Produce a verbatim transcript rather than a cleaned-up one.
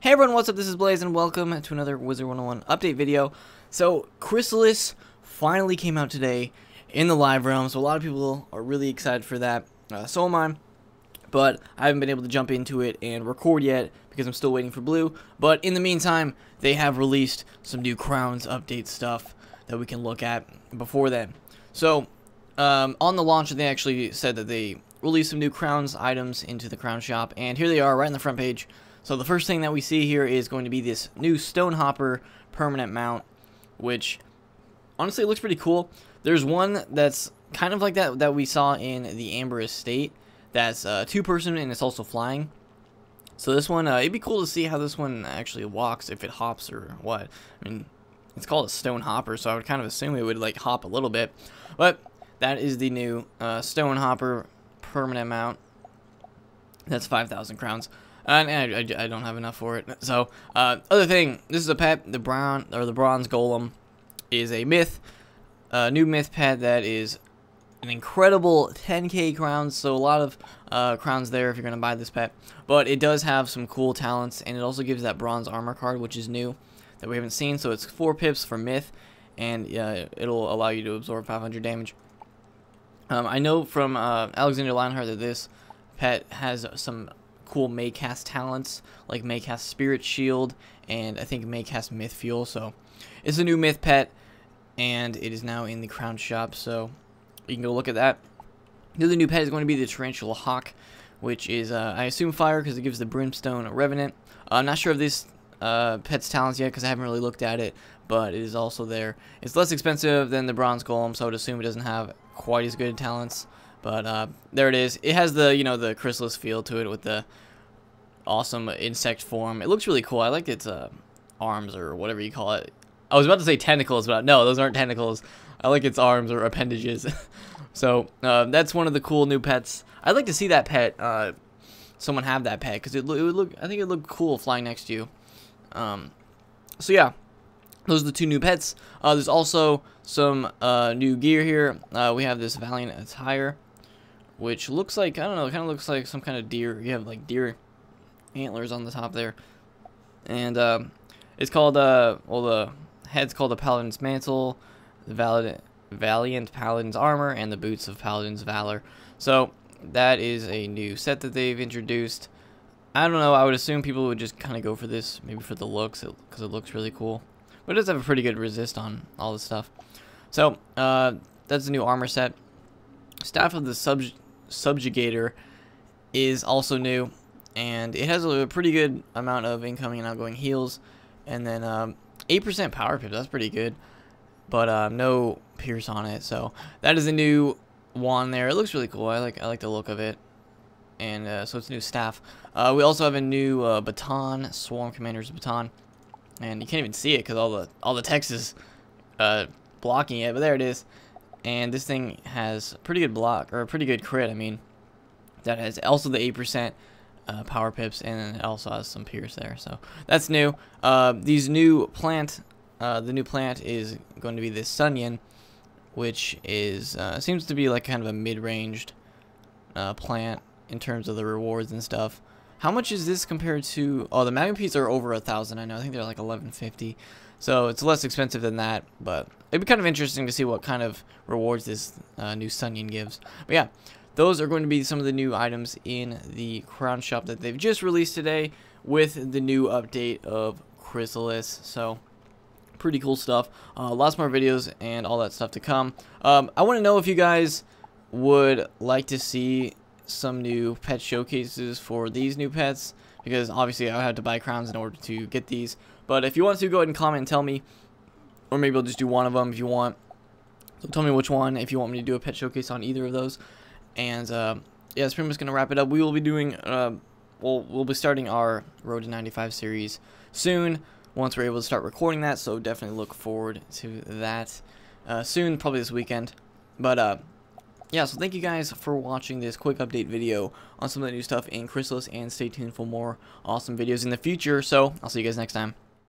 Hey everyone, what's up? This is Blaze and welcome to another Wizard one oh one update video. So, Khrysalis finally came out today in the live realm, so a lot of people are really excited for that. Uh, so am I, but I haven't been able to jump into it and record yet because I'm still waiting for Blue. But in the meantime, they have released some new Crowns update stuff that we can look at before then. So, um, on the launch, they actually said that they released some new Crowns items into the Crown Shop, and here they are right on the front page. So the first thing that we see here is going to be this new Stonehopper permanent mount, which honestly looks pretty cool. There's one that's kind of like that that we saw in the Amber Estate that's uh, two-person and it's also flying. So this one, uh, it'd be cool to see how this one actually walks, if it hops or what. I mean, it's called a Stonehopper, so I would kind of assume it would like hop a little bit. But that is the new uh, Stonehopper permanent mount. That's five thousand crowns. And I, I, I don't have enough for it. So, uh, other thing, this is a pet, the brown or the Bronze Golem is a myth, a new myth pet that is an incredible ten K crowns. So a lot of uh, crowns there if you're gonna buy this pet. But it does have some cool talents, and it also gives that Bronze Armor card, which is new that we haven't seen. So it's four pips for myth, and uh, it'll allow you to absorb five hundred damage. Um, I know from uh, Alexander Lionheart that this pet has some cool Maycast talents, like Maycast Spirit Shield and I think Maycast Myth Fuel. So it's a new myth pet and it is now in the Crown Shop, so you can go look at that. The other new pet is going to be the Tarantula Hawk, which is uh, I assume fire because it gives the Brimstone Revenant. uh, I'm not sure of this uh, pet's talents yet because I haven't really looked at it, but it is also there. It's less expensive than the Bronze Golem, so I would assume it doesn't have quite as good talents. But uh, there it is. It has the, you know, the Khrysalis feel to it with the awesome insect form. It looks really cool. I like its uh, arms or whatever you call it. I was about to say tentacles, but no, those aren't tentacles. I like its arms or appendages. So uh, that's one of the cool new pets. I'd like to see that pet. Uh, someone have that pet because it, it would look. I think it would look cool flying next to you. Um, so yeah. Those are the two new pets. Uh, there's also some uh, new gear here. Uh, we have this Valiant Attire, which looks like, I don't know, it kind of looks like some kind of deer. You have like deer antlers on the top there. And um, it's called, uh, well, the head's called the Paladin's Mantle, the Valid Valiant Paladin's Armor, and the Boots of Paladin's Valor. So that is a new set that they've introduced. I don't know, I would assume people would just kind of go for this, maybe for the looks, because it, it looks really cool. But it does have a pretty good resist on all this stuff. So uh, that's the new armor set. Staff of the subject subjugator is also new, and it has a pretty good amount of incoming and outgoing heals, and then um, eight percent power pips. That's pretty good, but uh, no pierce on it. So that is a new one there. It looks really cool. I like I like the look of it, and uh, so it's a new staff. Uh, we also have a new uh, baton, Swarm Commander's Baton, and you can't even see it because all the all the text is uh, blocking it. But there it is. And this thing has pretty good block, or a pretty good crit, I mean. That has also the eight percent uh, power pips, and then it also has some pierce there. So that's new. Uh, these new plant, uh, the new plant is going to be this Sunion, which is uh, seems to be like kind of a mid-ranged uh, plant in terms of the rewards and stuff. How much is this compared to? Oh, the Magma Peas are over a thousand. I know. I think they're like eleven fifty. So it's less expensive than that, but it'd be kind of interesting to see what kind of rewards this uh, new Sunion gives. But yeah, those are going to be some of the new items in the Crown Shop that they've just released today with the new update of Khrysalis. So pretty cool stuff. Uh, lots more videos and all that stuff to come. Um, I want to know if you guys would like to see some new pet showcases for these new pets, because obviously I had to buy crowns in order to get these. But if you want to, go ahead and comment and tell me, or maybe I'll just do one of them if you want. So tell me which one, if you want me to do a pet showcase on either of those. And uh, yeah, that's pretty much gonna wrap it up. We will be doing uh, well, we'll be starting our Road to ninety-five series soon once we're able to start recording that, so definitely look forward to that uh, soon, probably this weekend. But uh yeah, so thank you guys for watching this quick update video on some of the new stuff in Khrysalis, and stay tuned for more awesome videos in the future. So I'll see you guys next time.